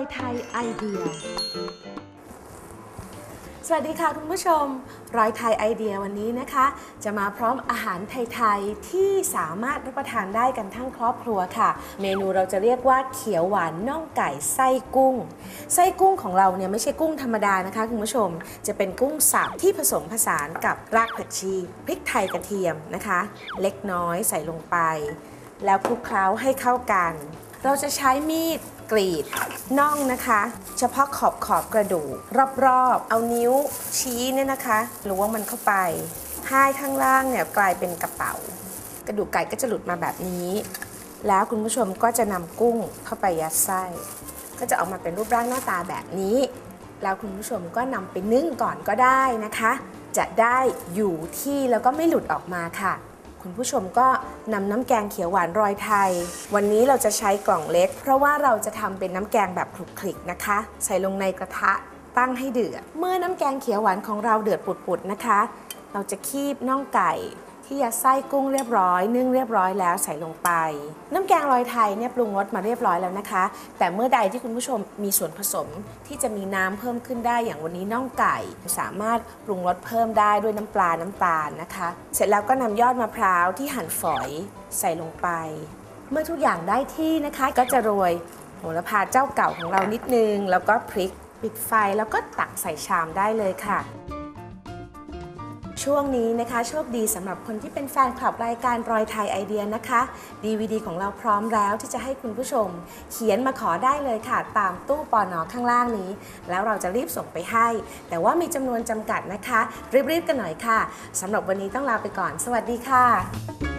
อยไทยไอเดียสวัสดีค่ะคุณผู้ชมร้อยไทยไอเดียวันนี้นะคะจะมาพร้อมอาหารไทยๆที่สามารถรับประทานได้กันทั้งครอบครัวค่ะเมนูเราจะเรียกว่าเขียวหวานน่องไก่ไส้กุ้งของเราเนี่ยไม่ใช่กุ้งธรรมดานะคะคุณผู้ชมจะเป็นกุ้งสับที่ผสมผสานกับรากผักชีพริกไทยกระเทียมนะคะเล็กน้อยใส่ลงไปแล้วคลุกเคล้าให้เข้ากันเราจะใช้มีดกรีดน่องนะคะเฉพาะขอบกระดูกรอบเอานิ้วชี้เนี่ยนะคะล้วงมันเข้าไปให้ข้างล่างเนี่ยกลายเป็นกระเป๋ากระดูกไก่ก็จะหลุดมาแบบนี้แล้วคุณผู้ชมก็จะนำกุ้งเข้าไปยัดไส้ก็จะออกมาเป็นรูปร่างหน้าตาแบบนี้แล้วคุณผู้ชมก็นำไปนึ่งก่อนก็ได้นะคะจะได้อยู่ที่แล้วก็ไม่หลุดออกมาค่ะคุณผู้ชมก็นำน้ำแกงเขียวหวานรอยไทยวันนี้เราจะใช้กล่องเล็กเพราะว่าเราจะทำเป็นน้ำแกงแบบคลุกคลิกนะคะใส่ลงในกระทะตั้งให้เดือดเมื่อน้ำแกงเขียวหวานของเราเดือดปุดๆนะคะเราจะคีบน่องไก่ที่ยัดไส้กุ้งเรียบร้อยนึ่งเรียบร้อยแล้วใส่ลงไปน้ำแกงรอยไทยเนี่ยปรุงรสมาเรียบร้อยแล้วนะคะแต่เมื่อใดที่คุณผู้ชมมีส่วนผสมที่จะมีน้ำเพิ่มขึ้นได้อย่างวันนี้น่องไก่สามารถปรุงรสเพิ่มได้ด้วยน้ำปลาน้ำตาลนะคะเสร็จแล้วก็นำยอดมะพร้าวที่หั่นฝอยใส่ลงไปเมื่อทุกอย่างได้ที่นะคะก็จะโรยโหระพาเจ้าเก่าของเรานิดนึงแล้วก็พริกปิดไฟแล้วก็ตักใส่ชามได้เลยค่ะช่วงนี้นะคะโชคดีสำหรับคนที่เป็นแฟนคลับรายการรอยไทยไอเดียนะคะ DVD ของเราพร้อมแล้วที่จะให้คุณผู้ชมเขียนมาขอได้เลยค่ะตามตู้ปน.ข้างล่างนี้แล้วเราจะรีบส่งไปให้แต่ว่ามีจำนวนจำกัดนะคะรีบๆกันหน่อยค่ะสำหรับวันนี้ต้องลาไปก่อนสวัสดีค่ะ